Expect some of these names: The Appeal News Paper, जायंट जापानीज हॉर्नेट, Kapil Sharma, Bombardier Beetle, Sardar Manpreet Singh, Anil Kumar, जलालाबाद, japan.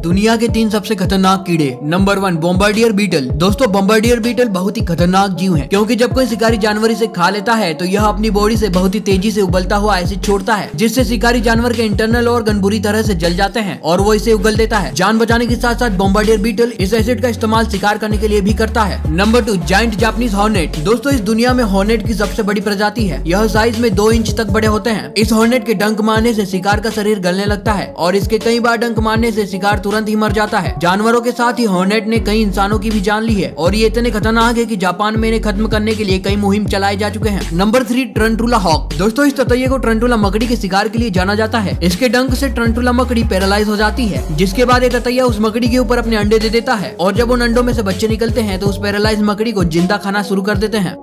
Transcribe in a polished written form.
दुनिया के 3 सबसे खतरनाक कीड़े। Number 1 bombardier beetle. दोस्तों बॉम्बार्डियर बीटल बहुत ही खतरनाक जीव है, क्योंकि जब कोई शिकारी जानवर इसे खा लेता है तो यह अपनी बॉडी से बहुत ही तेजी से उबलता हुआ एसिड छोड़ता है, जिससे शिकारी जानवर के इंटरनल ऑर्गन बुरी तरह से जल जाते हैं और वो इसे उगल देता है। जान बचाने के साथ साथ बॉम्बार्डियर बीटल इस एसिड का इस्तेमाल शिकार करने के लिए भी करता है। Number 2 जायंट जापानीज हॉर्नेट। दोस्तों इस दुनिया में हॉर्नेट की सबसे बड़ी प्रजाति है। यह साइज में 2 इंच तक बड़े होते हैं। इस हॉर्नेट के डंक मारने से शिकार का शरीर गलने लगता है और इसके कई बार डंक मारने से शिकार तुरंत ही मर जाता है। जानवरों के साथ ही हॉर्नेट ने कई इंसानों की भी जान ली है और ये इतने खतरनाक है कि जापान में इन्हें खत्म करने के लिए कई मुहिम चलाए जा चुके हैं। Number 3 tarantula hawk. दोस्तों इस ततैये को टरंटुला मकड़ी के शिकार के लिए जाना जाता है। इसके डंक से टरंटुला मकड़ी पैरालाइज हो जाती है, जिसके बाद ये ततैया उस मकड़ी के ऊपर अपने अंडे दे देता है और जब उन अंडों में से बच्चे निकलते हैं तो उस पैरालाइज मकड़ी को जिंदा खाना शुरू कर देते हैं।